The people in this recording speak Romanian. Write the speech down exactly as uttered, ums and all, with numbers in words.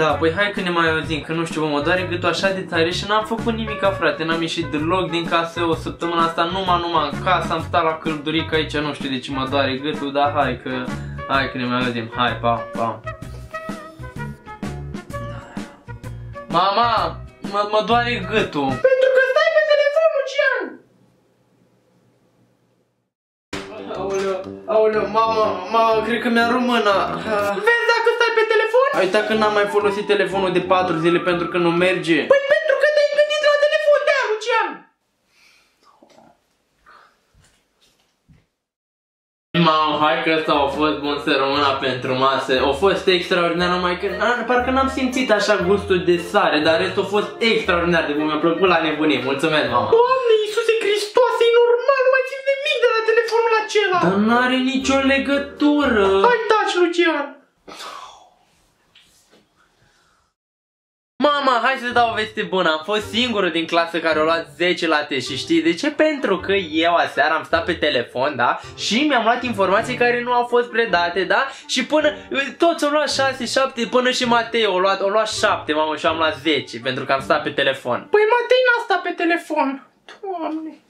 Da, păi hai că ne mai auzim, că nu știu, mă doare gâtul așa de tare și n-am făcut nimica, frate, n-am ieșit deloc din casă o săptămână asta, numai, numai în casă, am stat la căldurică aici, nu știu de ce mă doare gâtul, dar hai că, hai că ne mai auzim, hai, pa, pa. Mama, mă, mă doare gâtul. Pentru că stai pe telefon, Lucian! Aoleu, aoleu, mama, mama, cred că mi-a rupt mâna. Vezi dacă stai pe telefon? Ai uitat că n-am mai folosit telefonul de patru zile pentru că nu merge. Păi pentru că te-ai gândit la telefon de-aia, Lucian! Mamă, hai că ăsta a fost bun să rămână pentru masă. A fost extraordinar, numai că parcă n-am simțit așa gustul de sare, dar restul a fost extraordinar de bun, mi-a plăcut la nebunie. Mulțumesc, mama! Doamne Iisuse Hristoase, e normal, nu mai țin nimic de la telefonul acela! Dar n-are nicio legătură! Hai taci, Lucian! Mama, hai să dau o veste bună, am fost singurul din clasă care a luat zece la te și știi de ce? Pentru că eu aseară am stat pe telefon, da? Și mi-am luat informații care nu au fost predate, da? Și până, toți au luat șase, șapte, până și Matei au luat, au luat șapte, mamă, și am luat zece, pentru că am stat pe telefon. Păi Matei n-a stat pe telefon, Doamne!